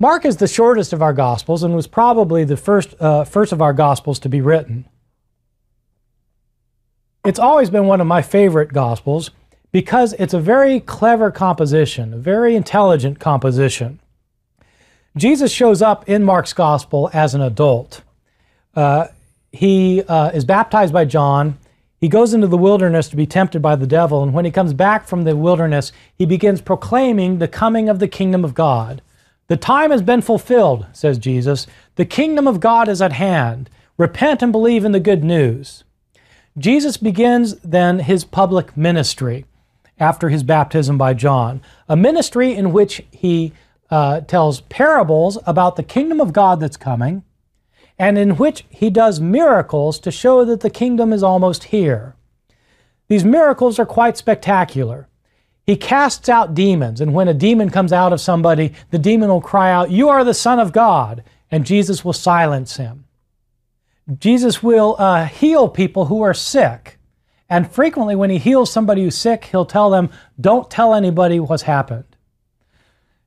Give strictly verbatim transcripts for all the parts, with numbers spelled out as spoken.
Mark is the shortest of our Gospels and was probably the first, uh, first of our Gospels to be written. It's always been one of my favorite Gospels because it's a very clever composition, a very intelligent composition. Jesus shows up in Mark's Gospel as an adult. Uh, he uh, is baptized by John. He goes into the wilderness to be tempted by the devil, and when he comes back from the wilderness, he begins proclaiming the coming of the kingdom of God. The time has been fulfilled, says Jesus. The kingdom of God is at hand. Repent and believe in the good news. Jesus begins then his public ministry after his baptism by John, a ministry in which he uh, tells parables about the kingdom of God that's coming, and in which he does miracles to show that the kingdom is almost here. These miracles are quite spectacular. He casts out demons, and when a demon comes out of somebody, the demon will cry out, "You are the Son of God," and Jesus will silence him. Jesus will uh, heal people who are sick, and frequently when he heals somebody who's sick, he'll tell them, "Don't tell anybody what's happened."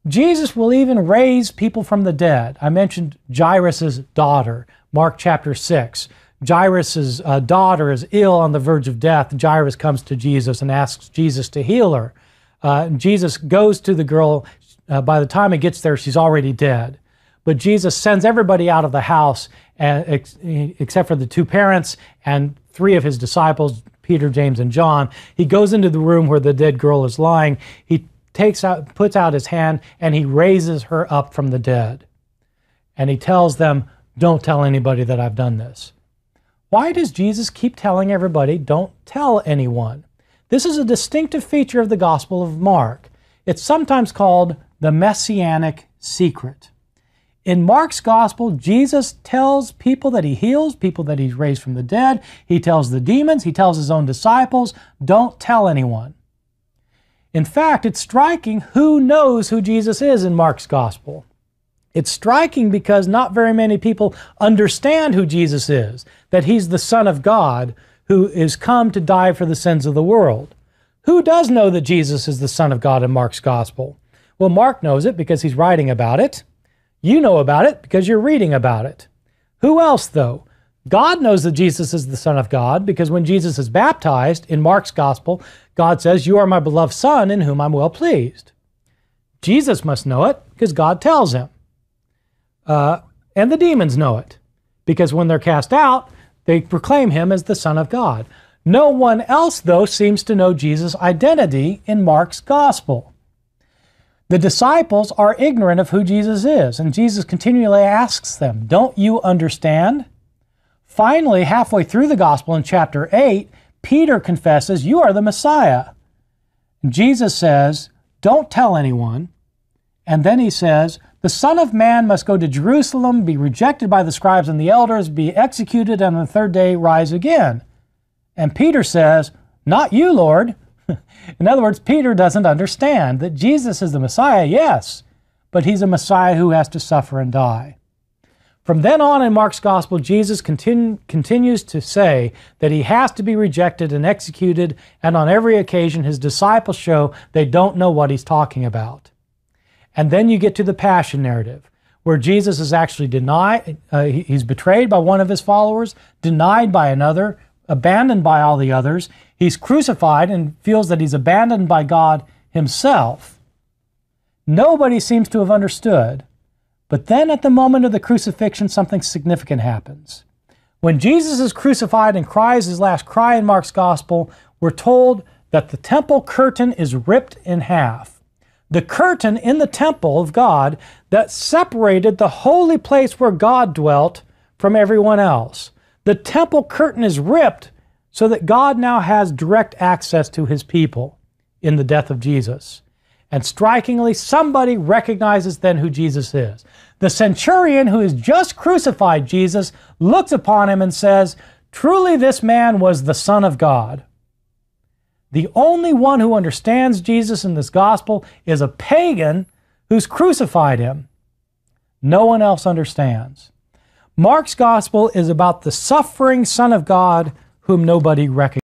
Jesus will even raise people from the dead. I mentioned Jairus' daughter, Mark chapter six. Jairus' uh, daughter is ill on the verge of death. Jairus comes to Jesus and asks Jesus to heal her. Uh, and Jesus goes to the girl. Uh, by the time he gets there, she's already dead. But Jesus sends everybody out of the house and, ex except for the two parents and three of his disciples, Peter, James, and John. He goes into the room where the dead girl is lying. He takes out, puts out his hand, and he raises her up from the dead. And he tells them, "Don't tell anybody that I've done this." Why does Jesus keep telling everybody, "Don't tell anyone"? This is a distinctive feature of the Gospel of Mark. It's sometimes called the messianic secret. In Mark's Gospel, Jesus tells people that he heals, people that he's raised from the dead. He tells the demons. He tells his own disciples, "Don't tell anyone." In fact, it's striking who knows who Jesus is in Mark's Gospel. It's striking because not very many people understand who Jesus is, that he's the Son of God who is come to die for the sins of the world. Who does know that Jesus is the Son of God in Mark's Gospel? Well, Mark knows it because he's writing about it. You know about it because you're reading about it. Who else, though? God knows that Jesus is the Son of God because when Jesus is baptized in Mark's Gospel, God says, "You are my beloved Son in whom I'm well pleased." Jesus must know it because God tells him. Uh, and the demons know it because when they're cast out, they proclaim him as the Son of God. No one else, though, seems to know Jesus' identity in Mark's Gospel. The disciples are ignorant of who Jesus is, and Jesus continually asks them, "Don't you understand?" Finally, halfway through the Gospel in chapter eight, Peter confesses, "You are the Messiah." Jesus says, "Don't tell anyone." And then he says, "The Son of Man must go to Jerusalem, be rejected by the scribes and the elders, be executed, and on the third day rise again." And Peter says, "Not you, Lord." In other words, Peter doesn't understand that Jesus is the Messiah, yes, but he's a Messiah who has to suffer and die. From then on in Mark's Gospel, Jesus continu continues to say that he has to be rejected and executed, and on every occasion his disciples show they don't know what he's talking about. And then you get to the Passion narrative, where Jesus is actually denied, uh, he's betrayed by one of his followers, denied by another, abandoned by all the others. He's crucified and feels that he's abandoned by God himself. Nobody seems to have understood. But then at the moment of the crucifixion, something significant happens. When Jesus is crucified and cries his last cry in Mark's Gospel, we're told that the temple curtain is ripped in half. The curtain in the temple of God that separated the holy place where God dwelt from everyone else. The temple curtain is ripped so that God now has direct access to his people in the death of Jesus. And strikingly, somebody recognizes then who Jesus is. The centurion who has just crucified Jesus looks upon him and says, "Truly this man was the Son of God." The only one who understands Jesus in this gospel is a pagan who's crucified him. No one else understands. Mark's gospel is about the suffering Son of God whom nobody recognizes.